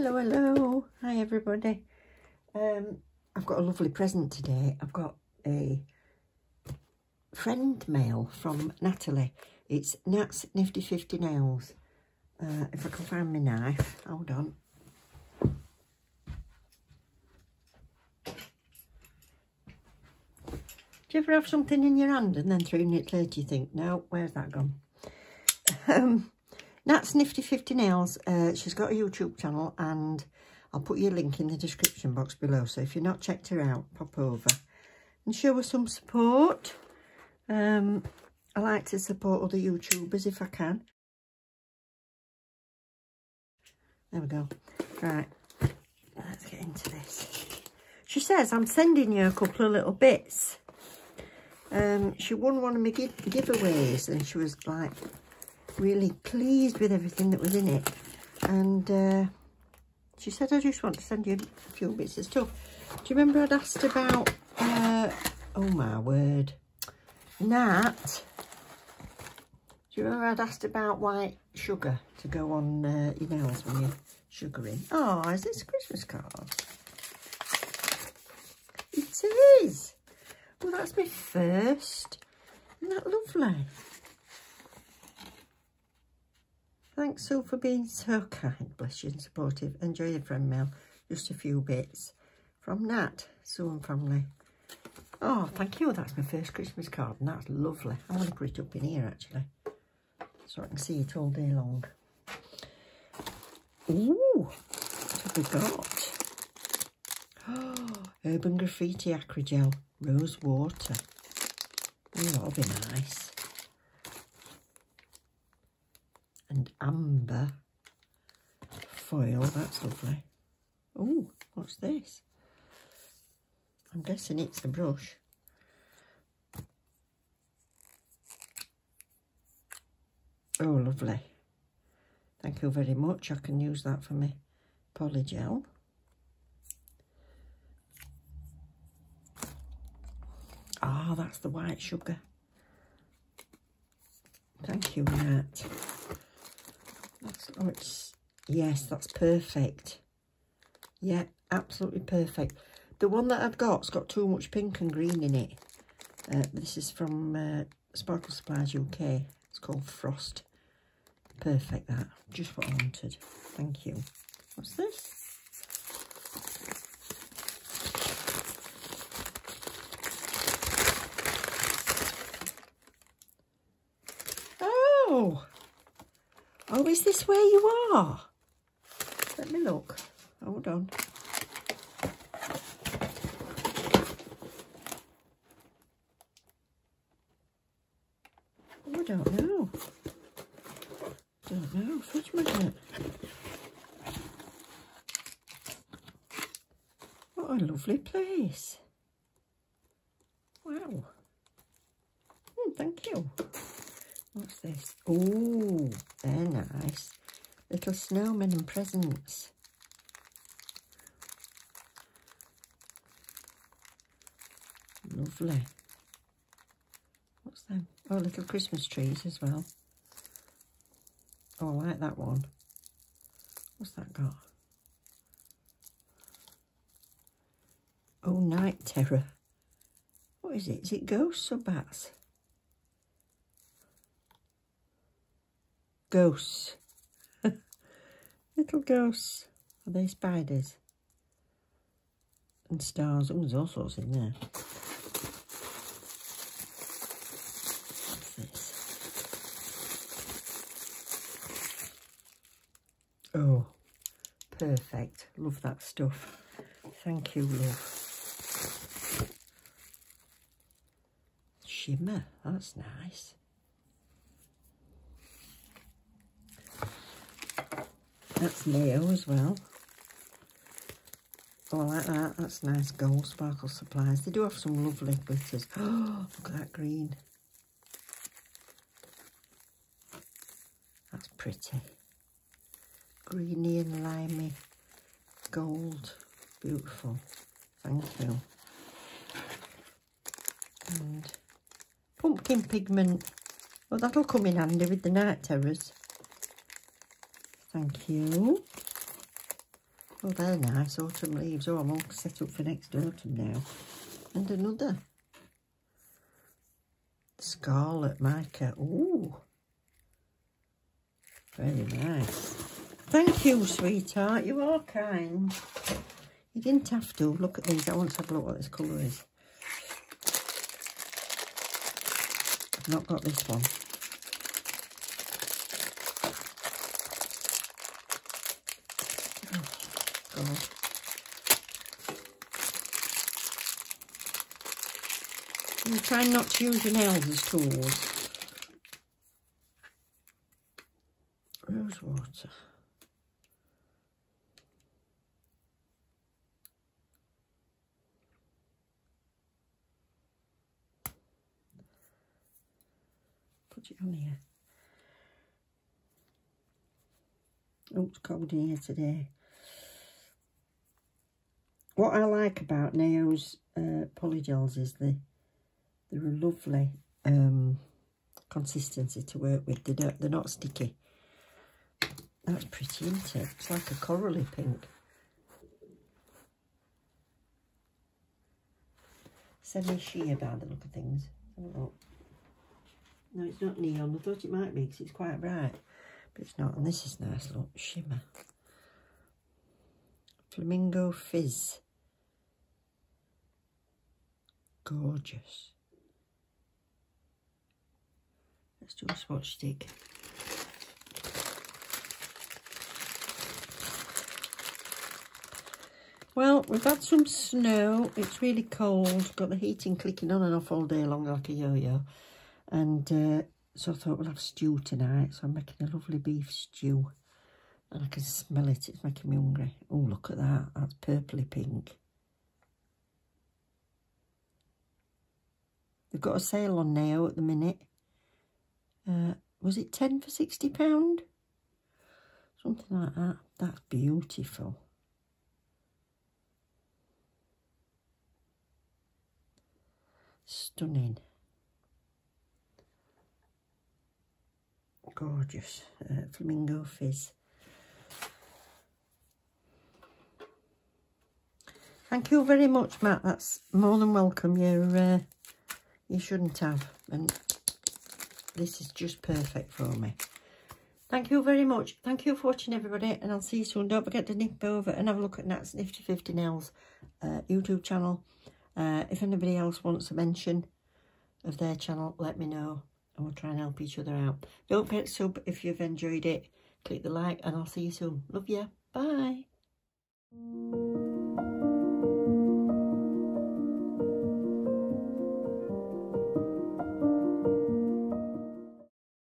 Hello, hi everybody. I've got a lovely present today. I've got a friend mail from Natalie. It's Nat's Nifty 50 Nails. If I can find my knife, hold on. Do you ever have something in your hand and then 3 minutes later you think, no, where's that gone? Nat's Nifty 50 Nails, she's got a YouTube channel and I'll put your link in the description box below. So if you've not checked her out, pop over and show her some support. I like to support other YouTubers if I can. There we go. Right, let's get into this. She says, I'm sending you a couple of little bits. She won one of my giveaways and she was like, really pleased with everything that was in it, and she said, I just want to send you a few bits of stuff. Do you remember I'd asked about oh my word, Nat, do you remember I'd asked about white sugar to go on your nails when you're sugaring? Oh, is this a Christmas card? It is. Well, that's my first. Isn't that lovely? Thanks, Sue, for being so kind, bless you, and supportive. Enjoy your friend mail. Just a few bits. From Nat, Sue and family. Oh, thank you. That's my first Christmas card, and that's lovely. I'm going to put it up in here, actually, so I can see it all day long. Ooh, what have we got? Oh, Urban Graffiti Acrygel Rose Water. Oh, that'll be nice. And amber foil, that's lovely. Oh, what's this? I'm guessing it's a brush. Oh, lovely. Thank you very much. I can use that for my polygel. Oh, that's the white sugar. Thank you, Nat. That's, oh, it's, yes, that's perfect. Yeah, absolutely perfect. The one that I've got's got too much pink and green in it. This is from Sparkle Supplies UK. It's called Frost. Perfect, that. Just what I wanted. Thank you. What's this? Oh. Oh, is this where you are? Let me look. Hold on. Oh, I don't know. Don't know. Fudge magnet. What a lovely place. Wow. Oh, thank you. What's this? Oh, they're nice. Little snowmen and presents. Lovely. What's them? Oh, little Christmas trees as well. Oh, I like that one. What's that got? Oh, night terror. What is it? Is it ghosts or bats? Ghosts. Little ghosts. Are they spiders? And stars. Oh, there's all sorts in there. What's this? Oh, perfect. Love that stuff. Thank you, love. Shimmer. That's nice. That's Leo as well. Oh, I like that. That's nice gold. Sparkle Supplies. They do have some lovely glitters. Oh, look at that green. That's pretty. Greeny and limey. Gold. Beautiful. Thank you. And pumpkin pigment. Well, that'll come in handy with the night terrors. Thank you. Oh, they're nice, autumn leaves. Oh, I'm all set up for next autumn now. And another scarlet mica. Ooh, very nice. Thank you, sweetheart. You are kind. You didn't have to look at these. I want to have a look what this colour is. I've not got this one. I'm trying not to use your nails as tools. Rose water. Put it on here. Oh, it's cold in here today. What I like about Neo's polygels is they're a lovely consistency to work with. They're not sticky. That's pretty, isn't it? It's like a corally pink. Semi-sheer by the look of things. Have a look. No, it's not neon. I thought it might be because it's quite bright. But it's not. And this is nice, look. Shimmer. Flamingo Fizz. Gorgeous. Let's do a swatch stick. Well, we've had some snow. It's really cold. Got the heating clicking on and off all day long like a yo-yo. And so I thought we'll have stew tonight. So I'm making a lovely beef stew. And I can smell it. It's making me hungry. Oh, look at that. That's purpley pink. They've got a sale on Neo at the minute. Was it 10 for £60? Something like that. That's beautiful. Stunning. Gorgeous. Flamingo Fizz. Thank you very much, Matt. That's more than welcome. You shouldn't have. And this is just perfect for me. Thank you very much. Thank you for watching, everybody. And I'll see you soon. Don't forget to nip over and have a look at Nat's Nifty 50 Nails YouTube channel. If anybody else wants a mention of their channel, let me know. And we'll try and help each other out. Don't forget to sub if you've enjoyed it. Click the like and I'll see you soon. Love you. Bye.